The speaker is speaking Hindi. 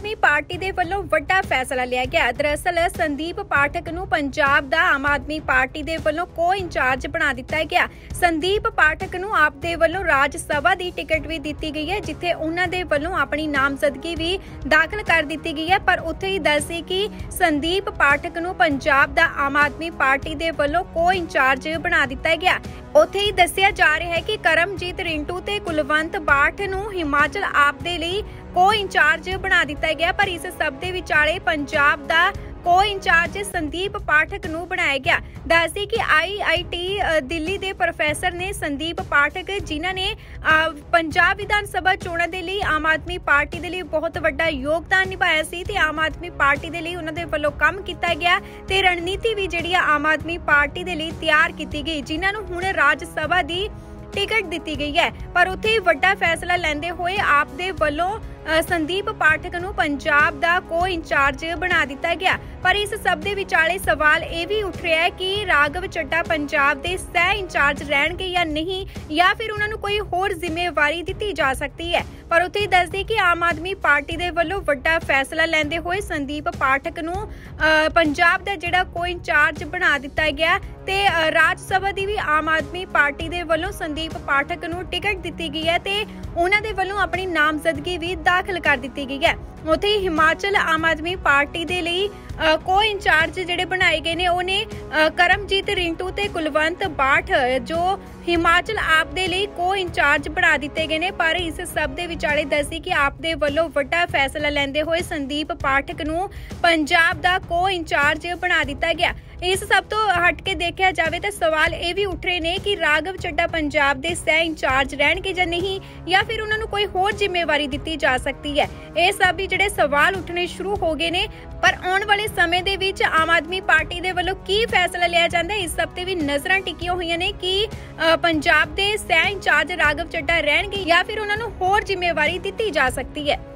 आदमी पार्टी के वलों वड्डा फैसला लिया गया। दरअसल संदीप पाठक नूं पंजाब दा आम आदमी पार्टी के वलों को इंचार्ज बना दिता गया। संदीप पाठक नूं आपदे वलों राज सभा दी टिकट भी दी गई है, जिथे उन्हां दे वलों अपनी नामजदगी भी दाखिल कर दी गई है। पर उत्थे ही दस्से कि संदीप पाठक नूं पंजाब दा आम आदमी पार्टी के वलों को इंचार्ज बना दिता गया। उत्थे ही दस्सिया जा रहा है कि करमजीत रिंटू ते कुलवंत बाठ नूं हिमाचल आप दे लई को इंचार्ज बना दिता गया। पर इस सब दे विचाले पंजाब दा को इंचार्ज संदीप पाठक नूं बनाया गया। दस्सी कि IIT दिल्ली दे प्रोफेसर ने संदीप पाठक, जिन्हां ने पंजाब विधान सभा चोणां दे लई आम आदमी पार्टी दे लई बहुत वड्डा योगदान निभाया सी ते आम आदमी पार्टी दे लई उन्हां दे वल्लों काम कीता गया ते रणनीति भी जिहड़ी आम आदमी पार्टी दे लई तैयार कीती गई, जिन्हां नूं हुण राज सभा दी टिकट दी गई है। पर उत्थे वड्डा फैसला लैंदे हुए आप दे वल्लों संदीप पाठक नूं पंजाब दा को इंचार्ज बना दिता गया। पर इस सब दे विचाले सवाल यह भी उठ रहा है कि राघव चड्ढा पंजाब दे सह इंचार्ज रहणगे या नहीं, या फिर उन्हां नूं कोई होर जिम्मेवारी दिती जा सकती है। पर उत्थे दस दे कि आम आदमी पार्टी दे वल्लों वड्डा फैसला लैंदे होए संदीप पाठक नूं पंजाब दा जिहड़ा को इंचार्ज बना दिता गया ते राज सभा दी भी आम आदमी पार्टी दे वल्लों संदीप पाठक नूं टिकट दिती गई है ते उन्हां दे वल्लों अपनी नामजदगी भी दाखिल कर दी गई है। उत्थे हिमाचल आम आदमी पार्टी दे लई को इंचार्ज जिहड़े बनाए गए ने उन्हें करमजीत रिंटू ते कुलवंत बाठ जो हिमाचल आप दे लई को इंचार्ज बना दिते गए ने। पर इस सब दे विचाले दसी कि आप दे वल्लों वड्डा फैसला लैंदे होए संदीप पाठक नूं पंजाब दा को इंचार्ज बना दिता गया। इस सब तो हट के देखा जाए तो सवाल यह भी उठ रहे ने कि राघव चड्ढा पंजाब दे सह इंचार्ज रहणगे जां नहीं, या फिर उन्हां नूं कोई होर जिम्मेवारी दिती जा सकती है। ये सब भी जिहड़े सवाल उठने शुरू हो गए ने। पर आने वाले समय दे विच आम आदमी पार्टी दे वल्लों की फैसला लिया जांदा है, इस सब ते भी नजरां टिकियां होईयां ने कि पंजाब दे सह इंचार्ज राघव चड्ढा रहणगे या फिर उन्हां नूं होर जिम्मेवारी दिती जा सकती है।